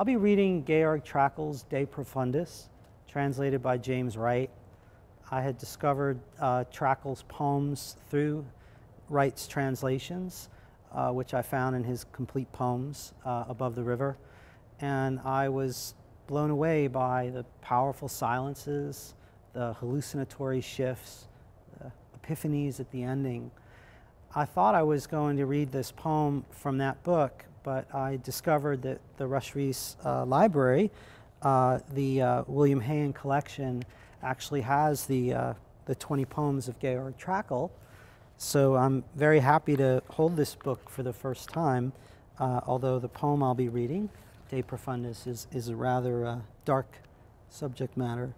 I'll be reading Georg Trakl's De Profundis, translated by James Wright. I had discovered Trakl's poems through Wright's translations, which I found in his complete poems, Above the River. And I was blown away by the powerful silences, the hallucinatory shifts, the epiphanies at the ending. I thought I was going to read this poem from that book, but I discovered that the Rush Rhees library, the William Hayen Collection, actually has the 20 poems of Georg Trakl. So I'm very happy to hold this book for the first time, although the poem I'll be reading, De Profundis, is a rather dark subject matter.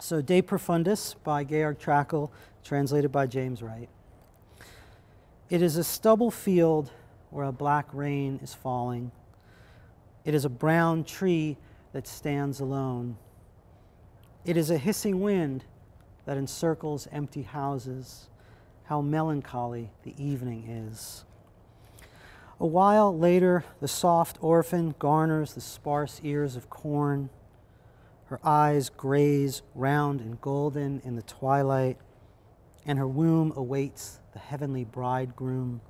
So De Profundis by Georg Trakl, translated by James Wright. It is a stubble field where a black rain is falling. It is a brown tree that stands alone. It is a hissing wind that encircles empty houses. How melancholy the evening is. A while later, the soft orphan garners the sparse ears of corn. Her eyes graze round and golden in the twilight, and her womb awaits the heavenly bridegroom.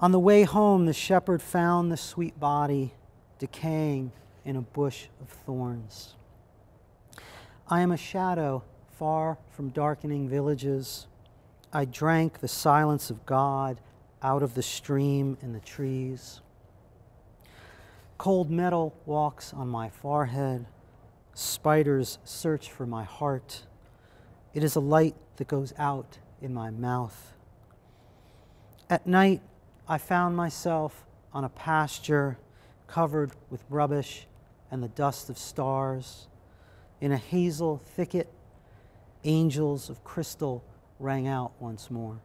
On the way home, the shepherd found the sweet body decaying in a bush of thorns. I am a shadow far from darkening villages. I drank the silence of God out of the stream and the trees. Cold metal walks on my forehead. Spiders search for my heart. It is a light that goes out in my mouth. At night, I found myself on a pasture covered with rubbish and the dust of stars. In a hazel thicket, angels of crystal rang out once more.